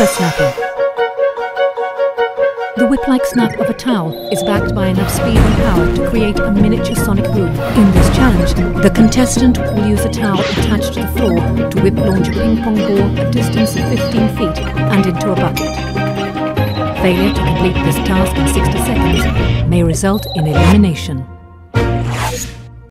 Whipper Snapper. The whip-like snap of a towel is backed by enough speed and power to create a miniature sonic boom. In this challenge, the contestant will use a towel attached to the floor to whip launch a ping-pong ball a distance of 15 feet and into a bucket. Failure to complete this task in 60 seconds may result in elimination.